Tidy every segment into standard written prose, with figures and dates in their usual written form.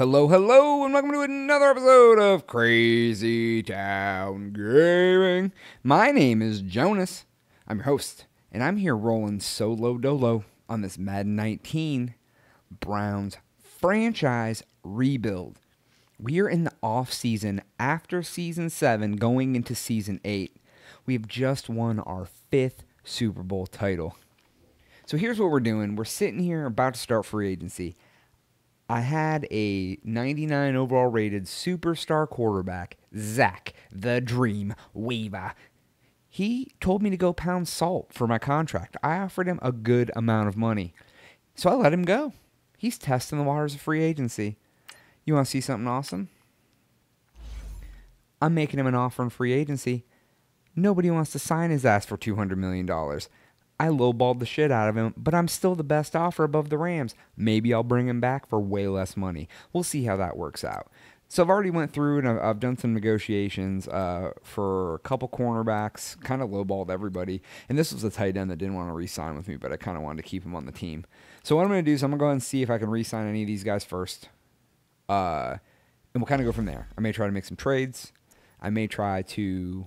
hello, hello, and welcome to another episode of Crazy Town Gaming. My name is Jonaas. I'm your host, and I'm here rolling solo dolo on this Madden 19 Browns franchise rebuild. We are in the offseason after Season 7 going into Season 8. We have just won our 5th Super Bowl title. So here's what we're doing. We're sitting here about to start free agency. I had a 99 overall rated superstar quarterback, Zach the Dream Weaver. He told me to go pound salt for my contract. I offered him a good amount of money, so I let him go. He's testing the waters of free agency. You want to see something awesome? I'm making him an offer in free agency. Nobody wants to sign his ass for $200 million. I lowballed the shit out of him, but I'm still the best offer above the Rams. Maybe I'll bring him back for way less money. We'll see how that works out. So I've already went through and I've done some negotiations for a couple cornerbacks, kind of lowballed everybody. And this was a tight end that didn't want to re-sign with me, but I kind of wanted to keep him on the team. So what I'm going to do is I'm going to go ahead and see if I can re-sign any of these guys first. And we'll kind of go from there. I may try to make some trades. I may try to...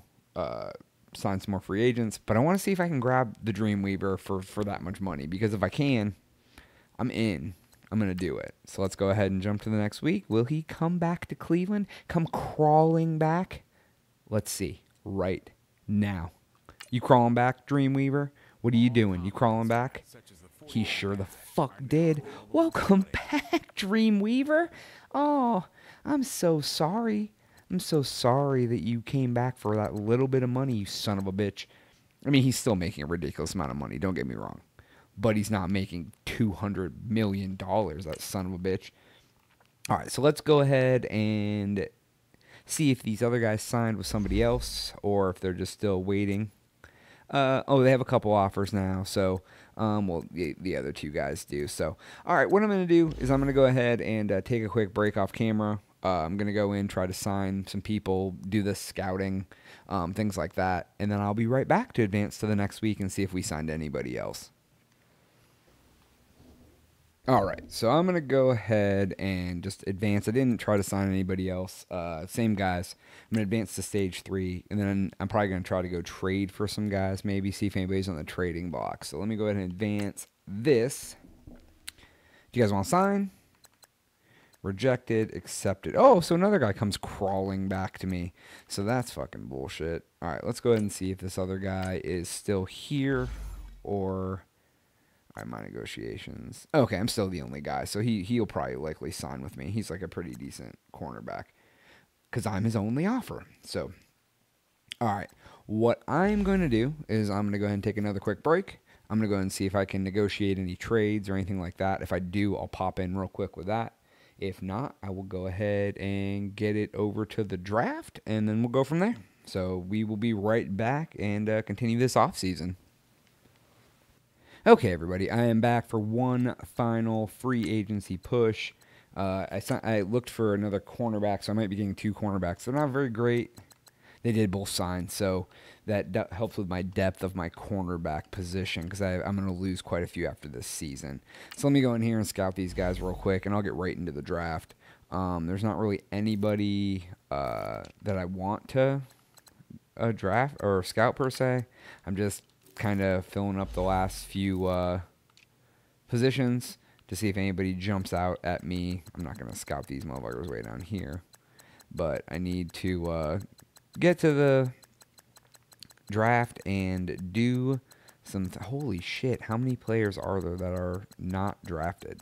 sign some more free agents, but I want to see if I can grab the Dream Weaver for that much money, because if I can, I'm in. I'm going to do it. So let's go ahead and jump to the next week. Will he come back to Cleveland? Come crawling back? Let's see. Right now. You crawling back, Dream Weaver? What are you doing? You crawling back? He sure the fuck did. Welcome back, Dream Weaver. Oh, I'm so sorry. I'm so sorry that you came back for that little bit of money, you son of a bitch. I mean, he's still making a ridiculous amount of money, don't get me wrong. But he's not making $200 million, that son of a bitch. All right, so let's go ahead and see if these other guys signed with somebody else or if they're just still waiting. Oh, they have a couple offers now, so... well, the other two guys do. So, all right, what I'm going to do is I'm going to go ahead and take a quick break off camera. I'm going to go in, try to sign some people, do the scouting, things like that. And then I'll be right back to advance to the next week and see if we signed anybody else. All right, so I'm going to go ahead and just advance. I didn't try to sign anybody else. Same guys. I'm going to advance to stage 3, and then I'm probably going to try to go trade for some guys, maybe see if anybody's on the trading block. So let me go ahead and advance this. Do you guys want to sign? Rejected, accepted. Oh, so another guy comes crawling back to me. So that's fucking bullshit. All right, let's go ahead and see if this other guy is still here or... All right, my negotiations. Okay, I'm still the only guy, so he'll probably likely sign with me. He's like a pretty decent cornerback because I'm his only offer. So, all right, what I'm going to do is I'm going to go ahead and take another quick break. I'm going to go ahead and see if I can negotiate any trades or anything like that. If I do, I'll pop in real quick with that. If not, I will go ahead and get it over to the draft, and then we'll go from there. So we will be right back and continue this offseason. Okay, everybody, I am back for one final free agency push. I looked for another cornerback, so I might be getting two cornerbacks. They're not very great. They did both sign, so that helps with my depth of my cornerback position because I'm going to lose quite a few after this season. So let me go in here and scout these guys real quick, and I'll get right into the draft. There's not really anybody that I want to draft or scout per se. I'm just kind of filling up the last few positions to see if anybody jumps out at me. I'm not going to scout these motherfuckers way down here, but I need to... get to the draft and do some... Holy shit, how many players are there that are not drafted?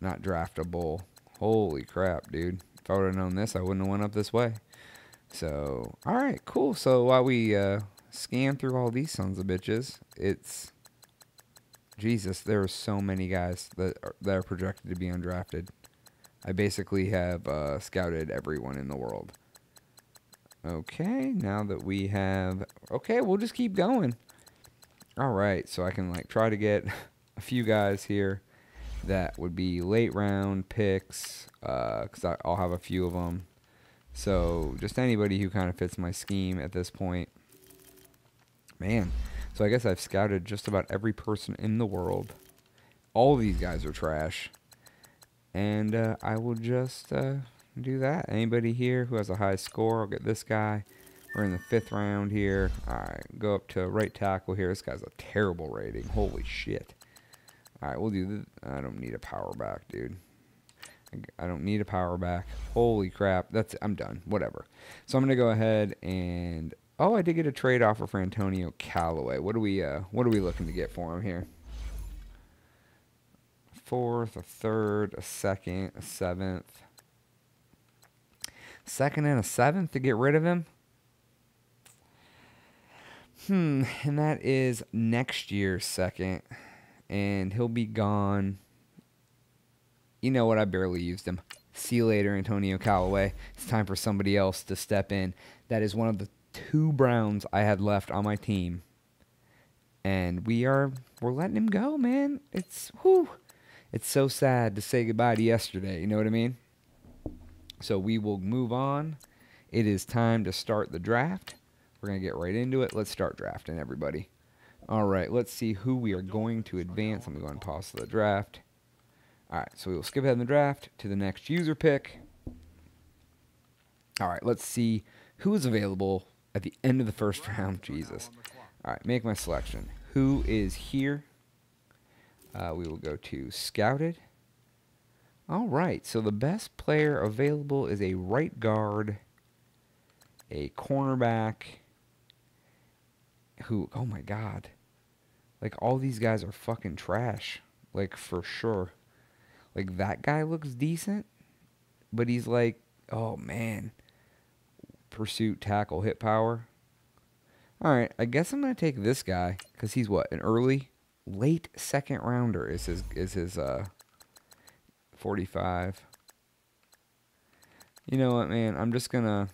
Not draftable. Holy crap, dude. If I would have known this, I wouldn't have went up this way. So, all right, cool. So while we scan through all these sons of bitches, it's... Jesus, there are so many guys that are projected to be undrafted. I basically have scouted everyone in the world. Okay, now that we have... Okay, we'll just keep going. All right, so I can like try to get a few guys here that would be late round picks, because I'll have a few of them. So just anybody who kind of fits my scheme at this point. Man, so I guess I've scouted just about every person in the world. All these guys are trash. And I will just do that. Anybody here who has a high score, I'll get this guy. We're in the 5th round here. All right, go up to right tackle here. This guy's a terrible rating. Holy shit. All right, we'll do this. I don't need a power back, dude. I don't need a power back. Holy crap. That's it. I'm done. Whatever. So I'm going to go ahead and... Oh, I did get a trade offer for Antonio Callaway. What are we looking to get for him here? 4th, a 3rd, a 2nd, a 7th. 2nd and a 7th to get rid of him? And that is next year's 2nd. And he'll be gone. You know what? I barely used him. See you later, Antonio Callaway. It's time for somebody else to step in. That is one of the 2 Browns I had left on my team. And we're letting him go, man. It's so sad to say goodbye to yesterday. You know what I mean? So we will move on. It is time to start the draft. We're going to get right into it. Let's start drafting, everybody. All right, let's see who we are going to advance. I'm going to pause the draft. All right, so we will skip ahead in the draft to the next user pick. All right, let's see who is available at the end of the 1st round. Jesus. All right, make my selection. Who is here? We will go to Scouted. All right, so the best player available is a right guard, a cornerback, who, oh my god, like all these guys are fucking trash, like for sure. Like that guy looks decent, but he's like, oh man, pursuit, tackle, hit power. All right, I guess I'm going to take this guy because he's what, an early? Late 2nd rounder is his 45. You know what, man? I'm just gonna.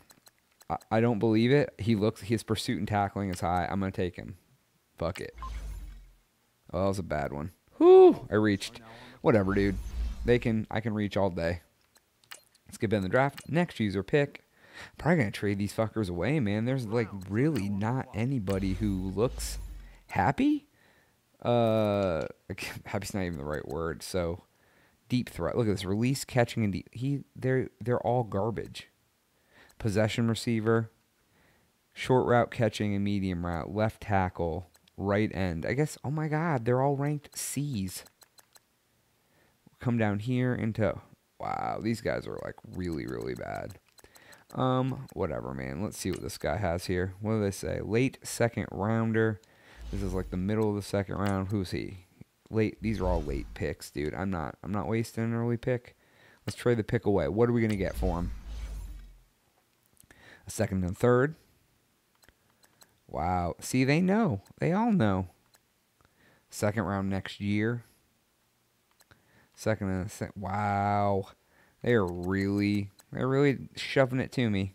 I don't believe it. His pursuit and tackling is high. I'm gonna take him. Fuck it. Oh, that was a bad one. Whoo! I reached. Whatever, dude. I can reach all day. Let's get in the draft. Next user pick. Probably gonna trade these fuckers away, man. There's like really not anybody who looks happy. Happy's not even the right word. So, deep threat. Look at this release, catching, and deep. They're all garbage. Possession receiver, short route catching, and medium route. Left tackle, right end. I guess. Oh my God, they're all ranked C's. Come down here into. Wow, these guys are like really, really bad. Whatever, man. Let's see what this guy has here. What do they say? Late 2nd rounder. This is like the middle of the 2nd round. Who's he? Late. These are all late picks, dude. I'm not wasting an early pick. Let's trade the pick away. What are we gonna get for him? A 2nd and 3rd. Wow. See, they know. They all know. 2nd round next year. 2nd and 6th. Wow. They're really shoving it to me.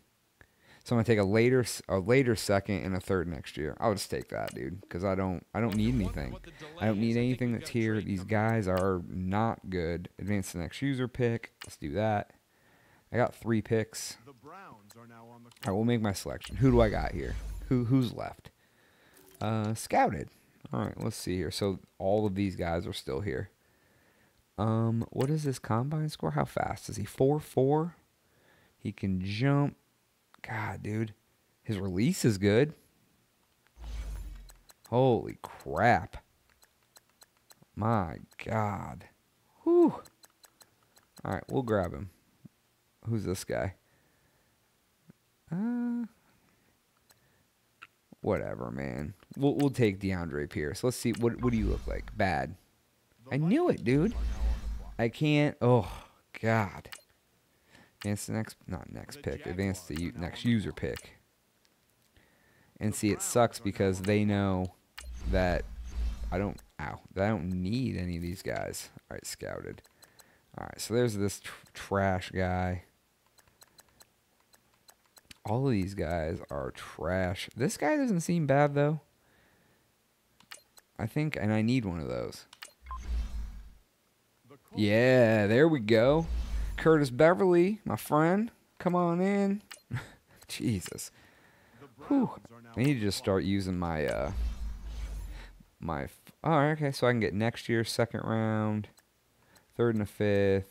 So I'm gonna take a later 2nd and a 3rd next year. I'll just take that, dude, because I don't need anything. I don't need anything that's here. These guys are not good. Advance the next user pick. Let's do that. I got 3 picks. I will make my selection. Who do I got here? Who's left? Scouted. All right, let's see here. So all of these guys are still here. What is this combine score? How fast is he? 4.4. He can jump. God, dude. His release is good. Holy crap. My God. Whew. All right, we'll grab him. Who's this guy? Whatever, man. We'll take DeAndre Pierce. Let's see. What do you look like? Bad. I knew it, dude. I can't. Oh, God. Advance the next, not next pick, advance the next user pick. And see, it sucks because they know that I don't need any of these guys. All right, Scouted. All right, so there's this trash guy. All of these guys are trash. This guy doesn't seem bad, though. I think, and I need one of those. Yeah, there we go. Curtis Beverly, my friend. Come on in. Jesus. Whew. I need to just start using my... All right, okay, so I can get next year's 2nd round, 3rd and a 5th,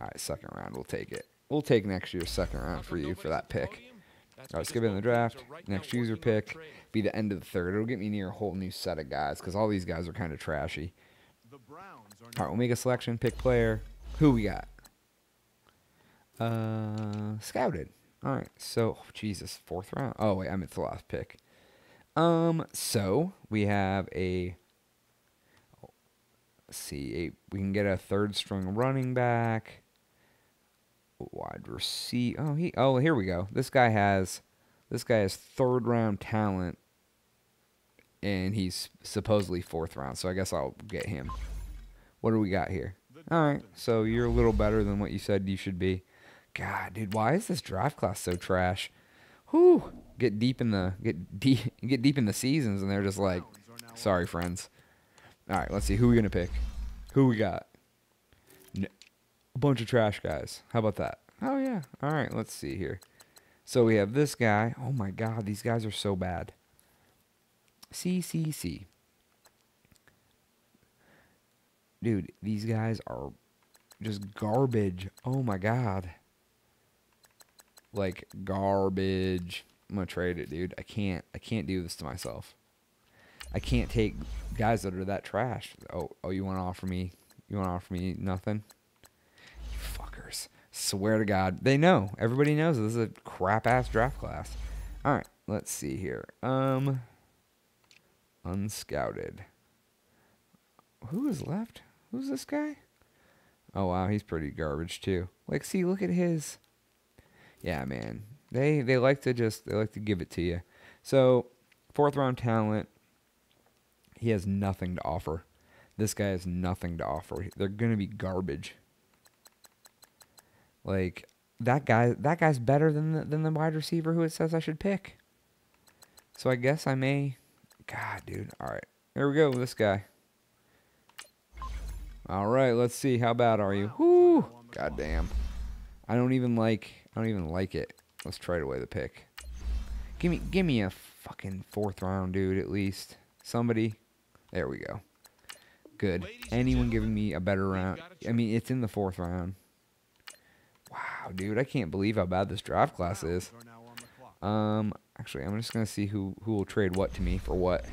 All right, second round. We'll take it. We'll take next year's second round for you for that pick. All right, skip it in the draft. Next user pick. Be the end of the third. It'll get me near a whole new set of guys because all these guys are kind of trashy. All right, we'll make a selection. Pick player. Who we got? Scouted. All right, so, Jesus, fourth round. Oh, wait, I meant the last pick. So we have a, let's see, we can get a third string running back. Wide receiver. Oh, here we go. This guy has third round talent, and he's supposedly fourth round. So I guess I'll get him. What do we got here? All right. So you're a little better than what you said you should be. God, dude, why is this draft class so trash? Whew. Get deep in the seasons, and they're just like, sorry, friends. All right. Let's see who we're gonna pick. Who we got? Bunch of trash guys. How about that? Oh, yeah. All right, let's see here. So we have this guy. Oh, my God. These guys are so bad. CCC. Dude, these guys are just garbage. Oh, my God. Like, garbage. I'm going to trade it, dude. I can't do this to myself. I can't take guys that are that trash. Oh, you want to offer me? You want to offer me nothing? Fuckers. Swear to God. They know. Everybody knows this is a crap-ass draft class. All right. Let's see here. Unscouted. Who is left? Who's this guy? Oh, wow. He's pretty garbage, too. Like, see, look at his. Yeah, man. They like to just, they like to give it to you. So, fourth-round talent. He has nothing to offer. This guy has nothing to offer. They're going to be garbage. Like, that guy's better than the wide receiver who it says I should pick. So I guess I may... God, dude. All right. Here we go with this guy. All right. Let's see. How bad are you? Woo! God damn. I don't even like it. Let's trade away the pick. Give me a fucking fourth round, dude, at least. Somebody. There we go. Good. Anyone giving me a better round? I mean, it's in the fourth round. Wow, dude, I can't believe how bad this draft class is. Actually, I'm just going to see who will trade what to me for what.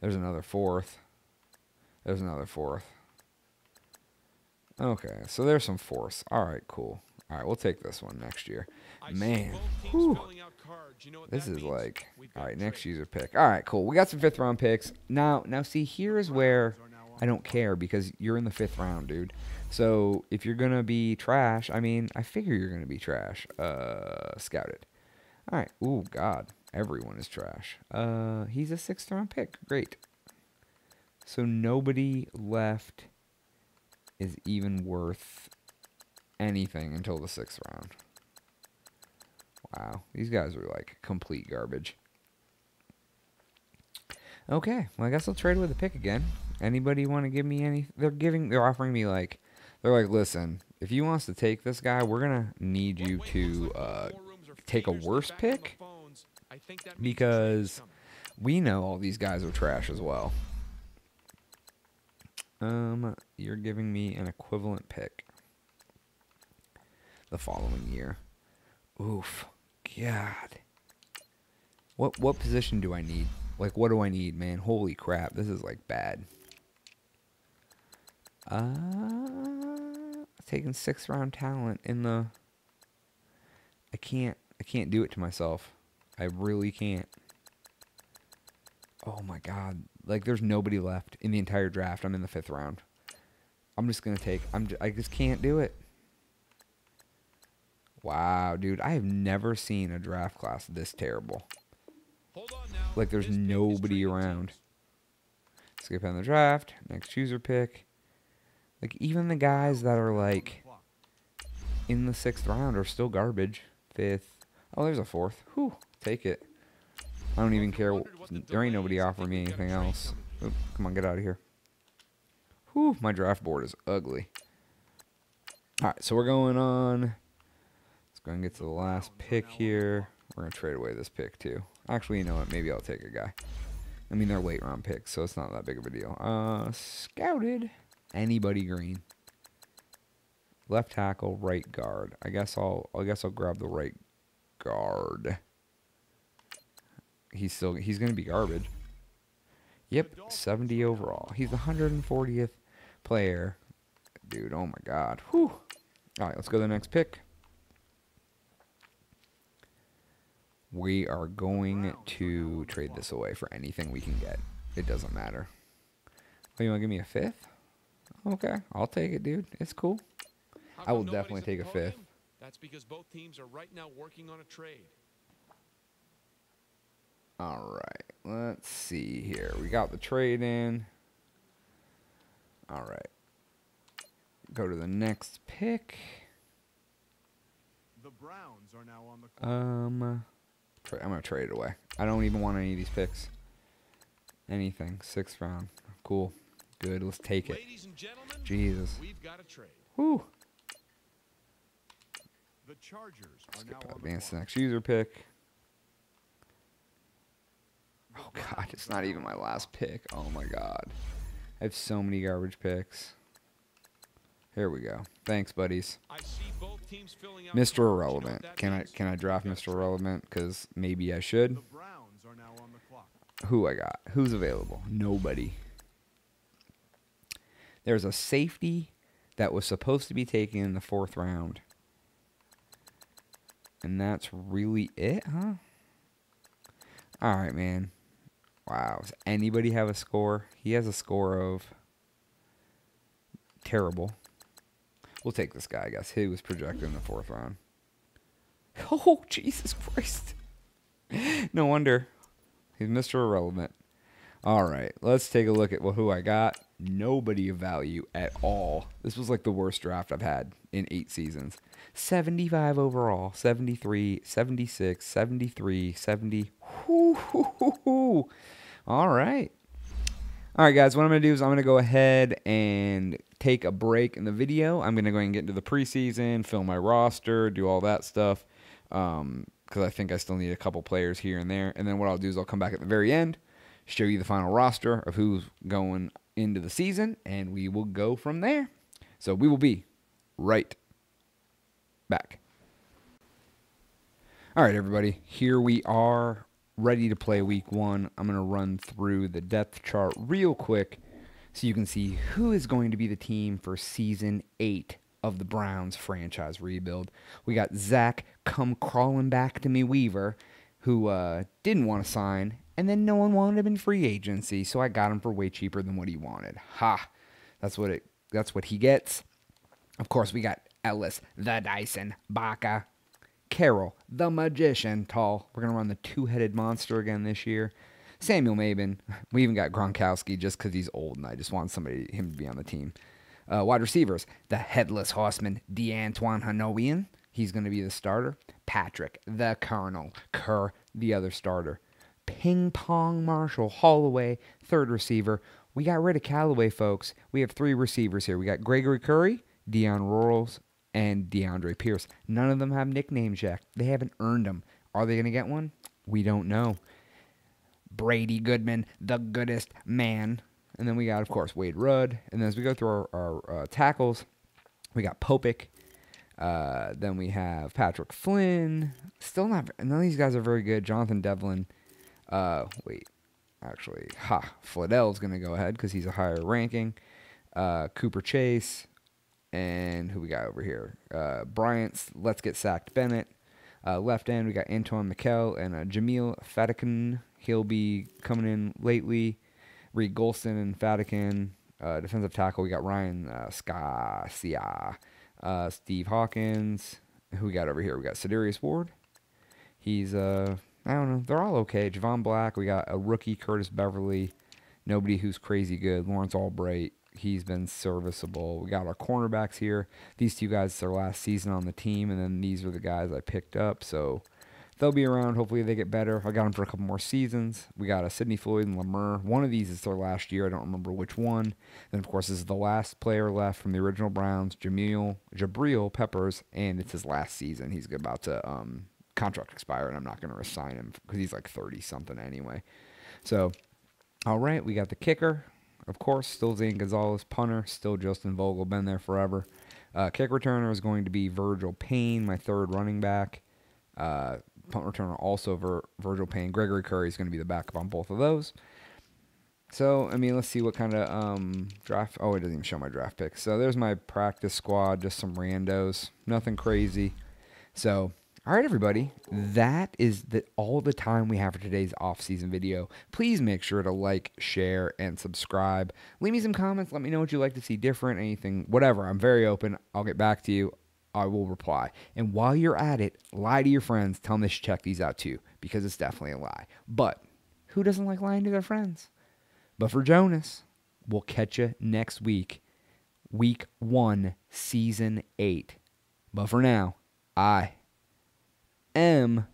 There's another fourth. There's another fourth. Okay, so there's some fourths. All right, cool. All right, we'll take this one next year. Man, whew. This is like, all right, next user pick. All right, cool. We got some fifth-round picks. Now, see, here is where I don't care because you're in the fifth round, dude. So if you're going to be trash, I mean, I figure you're going to be trash. Scouted. All right. Ooh, God. Everyone is trash. He's a sixth-round pick. Great. So nobody left is even worth anything until the sixth round. Wow. These guys are, like, complete garbage. Okay. Well, I guess I'll trade with a pick again. Anybody want to give me any? They're offering me, like... They're like, listen, if you want us to take this guy, we're going to need you to take a worse pick because we know all these guys are trash as well. You're giving me an equivalent pick the following year. Oof. God. What position do I need? Like, what do I need, man? Holy crap. This is, like, bad. Taking sixth round talent in the... I can't do it to myself. I really can't. Oh my God. Like, there's nobody left in the entire draft. I'm in the fifth round. I'm just going to take... I just can't do it. Wow, dude. I have never seen a draft class this terrible. Like, there's nobody around. Skip on the draft. Next user pick. Like, even the guys that are, like, in the sixth round are still garbage. Fifth. Oh, there's a fourth. Whew. Take it. I don't even care. There ain't nobody offering me anything else. Oop, come on, get out of here. Whew. My draft board is ugly. All right, so we're going on. Let's go and get to the last pick here. We're going to trade away this pick, too. Actually, you know what? Maybe I'll take a guy. I mean, they're late-round picks, so it's not that big of a deal. Scouted. Anybody green. Left tackle, right guard. I guess I'll grab the right guard. He's gonna be garbage. Yep, 70 overall. He's the 140th player. Dude, oh my god. Whew. Alright, let's go to the next pick. We are going to trade this away for anything we can get. It doesn't matter. Oh, you want to give me a fifth? Okay, I'll take it, dude. It's cool. I will definitely take a fifth. That's because both teams are right now working on a trade. All right, let's see here. We got the trade in. All right. Go to the next pick. The Browns are now on the clock. I'm going to trade it away. I don't even want any of these picks. Anything. 6th round. Cool. Good. Let's take it. Ladies and gentlemen, Jesus. We've got a trade. Whew. The Chargers are now on the clock. Next user pick. Oh god, it's not even my last pick. Oh my god. I have so many garbage picks. Here we go. Thanks, buddies. Mr. Irrelevant. Can I draft Mr. Irrelevant? Because maybe I should. Who I got? Who's available? Nobody. There's a safety that was supposed to be taken in the 4th round. And that's really it, huh? All right, man. Wow. Does anybody have a score? He has a score of terrible. We'll take this guy, I guess. He was projected in the 4th round. Oh, Jesus Christ. No wonder. He's Mr. Irrelevant. All right. Let's take a look at who I got. Nobody of value at all. This was like the worst draft I've had in 8 seasons. 75 overall. 73, 76, 73, 70. All right. All right, guys, what I'm going to do is I'm going to go ahead and take a break in the video. I'm going to go ahead and get into the preseason, fill my roster, do all that stuff, because I think I still need a couple players here and there. And then what I'll do is I'll come back at the very end, show you the final roster of who's going into the season, and we will go from there. So we will be right back. All right, everybody, here we are. Ready to play week 1. I'm going to run through the depth chart real quick so you can see who is going to be the team for season 8 of the Browns franchise rebuild. We got Zach come crawling back to me Weaver, who didn't want to sign, and then no one wanted him in free agency, so I got him for way cheaper than what he wanted. Ha! That's what he gets. Of course, we got Ellis, the Dyson, Baca Carol, the magician, tall. We're going to run the two-headed monster again this year. Samuel Maben. We even got Gronkowski just because he's old, and I just want him to be on the team. Wide receivers, the headless horseman, DeAntoine Hanoian. He's going to be the starter. Patrick, the Colonel. Kerr, the other starter. Ping Pong Marshall Holloway, 3rd receiver. We got rid of Callaway, folks. We have 3 receivers here. We got Gregory Curry, Dion Rurales, and DeAndre Pierce. None of them have nicknames yet. They haven't earned them. Are they going to get one? We don't know. Brady Goodman, the goodest man. And then we got, of course, Wade Rudd. And then as we go through our tackles, we got Popick. Then we have Patrick Flynn. Still not... None of these guys are very good. Jonathan Devlin. Flidell's going to go ahead because he's a higher ranking. Cooper Chase. And who we got over here? Bryant's Let's Get Sacked Bennett. Left end, we got Antoine McKell and Jamil Fadikin. He'll be coming in lately. Reed Golston and Fadikin. Defensive tackle, we got Ryan Skassia. Steve Hawkins. Who we got over here? We got Sidarius Ward. He's, I don't know. They're all okay. Javon Black. We got a rookie, Curtis Beverly. Nobody who's crazy good. Lawrence Albright. He's been serviceable. We got our cornerbacks here. These 2 guys, it's their last season on the team, and then these are the guys I picked up. So they'll be around. Hopefully they get better. I got them for a couple more seasons. We got a Sidney Floyd and Lemur. One of these is their last year. I don't remember which one. Then, of course, this is the last player left from the original Browns, Jabril Peppers, and it's his last season. He's about to contract expire, and I'm not going to resign him because he's like 30-something anyway. So, all right, we got the kicker. Of course, still Zane Gonzalez, punter, still Justin Vogel, been there forever. Kick returner is going to be Virgil Payne, my third running back. Punt returner also Virgil Payne. Gregory Curry is going to be the backup on both of those. So, I mean, let's see what kind of draft. Oh, it doesn't even show my draft picks. So there's my practice squad, just some randos, nothing crazy. So, all right, everybody, that is all the time we have for today's off-season video. Please make sure to like, share, and subscribe. Leave me some comments. Let me know what you'd like to see different, anything, whatever. I'm very open. I'll get back to you. I will reply. And while you're at it, lie to your friends. Tell them they should check these out too, because it's definitely a lie. But who doesn't like lying to their friends? But for Jonas, we'll catch you next week, week 1, season 8. But for now, I am